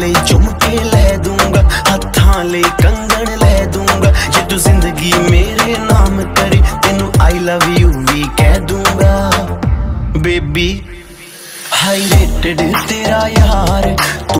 ले चुमके ले दूंगा, हथा ले कंगन ले दूंगा, जे तू जिंदगी मेरे नाम करे तेनू आई लव यू भी कह दूंगा। बेबी हाई रेटेड तेरा यार।